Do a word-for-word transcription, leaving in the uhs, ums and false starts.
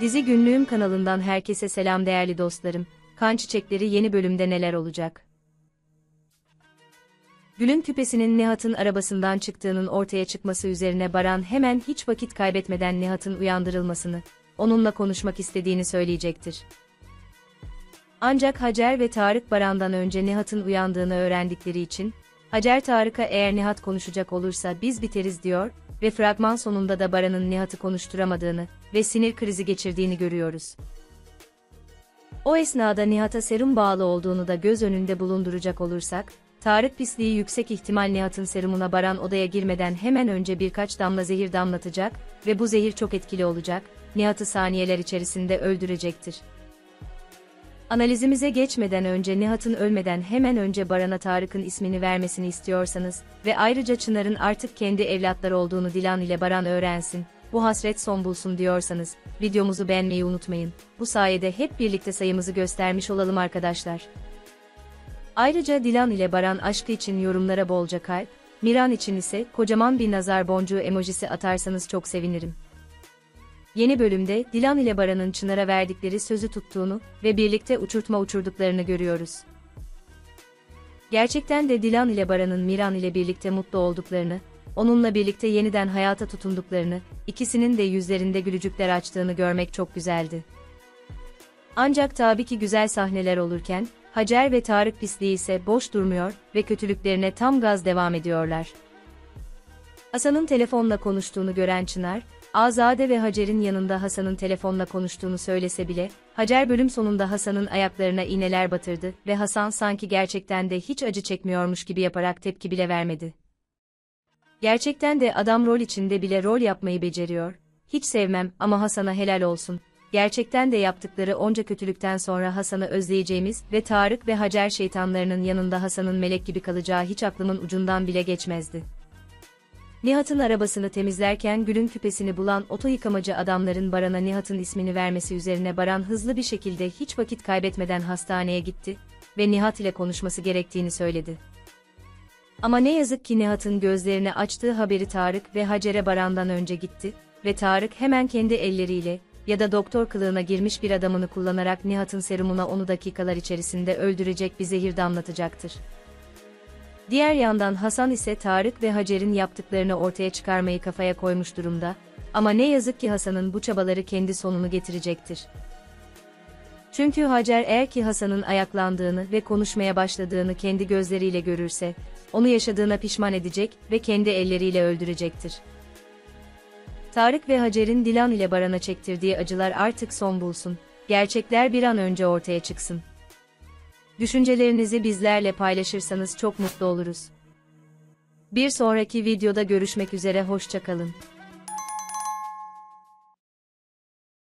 Dizi Günlüğüm kanalından herkese selam değerli dostlarım. Kan Çiçekleri yeni bölümde neler olacak? Gülüm küpesinin Nihat'ın arabasından çıktığının ortaya çıkması üzerine Baran hemen hiç vakit kaybetmeden Nihat'ın uyandırılmasını, onunla konuşmak istediğini söyleyecektir. Ancak Hacer ve Tarık Baran'dan önce Nihat'ın uyandığını öğrendikleri için, Hacer Tarık'a eğer Nihat konuşacak olursa biz biteriz diyor ve fragman sonunda da Baran'ın Nihat'ı konuşturamadığını ve sinir krizi geçirdiğini görüyoruz. O esnada Nihat'a serum bağlı olduğunu da göz önünde bulunduracak olursak, Tarık pisliği yüksek ihtimal Nihat'ın serumuna Baran odaya girmeden hemen önce birkaç damla zehir damlatacak ve bu zehir çok etkili olacak, Nihat'ı saniyeler içerisinde öldürecektir. Analizimize geçmeden önce Nihat'ın ölmeden hemen önce Baran'a Tarık'ın ismini vermesini istiyorsanız ve ayrıca Çınar'ın artık kendi evlatları olduğunu Dilan ile Baran öğrensin, bu hasret son bulsun diyorsanız, videomuzu beğenmeyi unutmayın. Bu sayede hep birlikte sayımızı göstermiş olalım arkadaşlar. Ayrıca Dilan ile Baran aşkı için yorumlara bolca kalp, Miran için ise kocaman bir nazar boncuğu emojisi atarsanız çok sevinirim. Yeni bölümde Dilan ile Baran'ın Çınar'a verdikleri sözü tuttuğunu ve birlikte uçurtma uçurduklarını görüyoruz. Gerçekten de Dilan ile Baran'ın Miran ile birlikte mutlu olduklarını, onunla birlikte yeniden hayata tutunduklarını, ikisinin de yüzlerinde gülücükler açtığını görmek çok güzeldi. Ancak tabii ki güzel sahneler olurken, Hacer ve Tarık pisliği ise boş durmuyor ve kötülüklerine tam gaz devam ediyorlar. Hasan'ın telefonla konuştuğunu gören Çınar, Azade ve Hacer'in yanında Hasan'ın telefonla konuştuğunu söylese bile, Hacer bölüm sonunda Hasan'ın ayaklarına iğneler batırdı ve Hasan sanki gerçekten de hiç acı çekmiyormuş gibi yaparak tepki bile vermedi. Gerçekten de adam rol içinde bile rol yapmayı beceriyor, hiç sevmem ama Hasan'a helal olsun. Gerçekten de yaptıkları onca kötülükten sonra Hasan'ı özleyeceğimiz ve Tarık ve Hacer şeytanlarının yanında Hasan'ın melek gibi kalacağı hiç aklımın ucundan bile geçmezdi. Nihat'ın arabasını temizlerken Gül'ün küpesini bulan oto yıkamacı adamların Baran'a Nihat'ın ismini vermesi üzerine Baran hızlı bir şekilde hiç vakit kaybetmeden hastaneye gitti ve Nihat ile konuşması gerektiğini söyledi. Ama ne yazık ki Nihat'ın gözlerini açtığı haberi Tarık ve Hacer'e Baran'dan önce gitti ve Tarık hemen kendi elleriyle ya da doktor kılığına girmiş bir adamını kullanarak Nihat'ın serumuna onu dakikalar içerisinde öldürecek bir zehir damlatacaktır. Diğer yandan Hasan ise Tarık ve Hacer'in yaptıklarını ortaya çıkarmayı kafaya koymuş durumda, ama ne yazık ki Hasan'ın bu çabaları kendi sonunu getirecektir. Çünkü Hacer eğer ki Hasan'ın ayaklandığını ve konuşmaya başladığını kendi gözleriyle görürse, onu yaşadığına pişman edecek ve kendi elleriyle öldürecektir. Tarık ve Hacer'in Dilan ile Baran'a çektirdiği acılar artık son bulsun, gerçekler bir an önce ortaya çıksın. Düşüncelerinizi bizlerle paylaşırsanız çok mutlu oluruz. Bir sonraki videoda görüşmek üzere hoşça kalın.